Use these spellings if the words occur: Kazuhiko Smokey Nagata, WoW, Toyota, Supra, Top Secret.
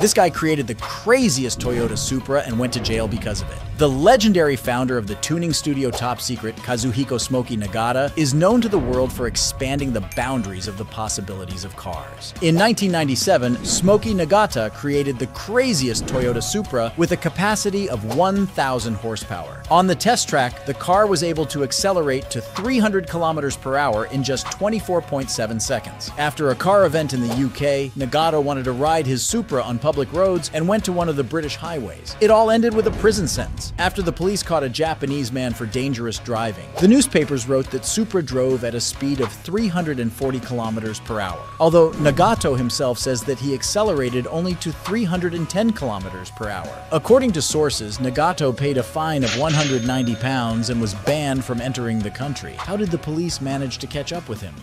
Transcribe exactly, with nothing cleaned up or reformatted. This guy created the craziest Toyota Supra and went to jail because of it. The legendary founder of the tuning studio Top Secret, Kazuhiko Smokey Nagata, is known to the world for expanding the boundaries of the possibilities of cars. In nineteen ninety-seven, Smokey Nagata created the craziest Toyota Supra with a capacity of one thousand horsepower. On the test track, the car was able to accelerate to three hundred kilometers per hour in just twenty-four point seven seconds. After a car event in the U K, Nagata wanted to ride his Supra on public roads and went to one of the British highways. It all ended with a prison sentence after the police caught a Japanese man for dangerous driving. The newspapers wrote that Supra drove at a speed of three hundred forty kilometers per hour, although Nagata himself says that he accelerated only to three hundred ten kilometers per hour. According to sources, Nagata paid a fine of one hundred ninety pounds and was banned from entering the country. How did the police manage to catch up with him?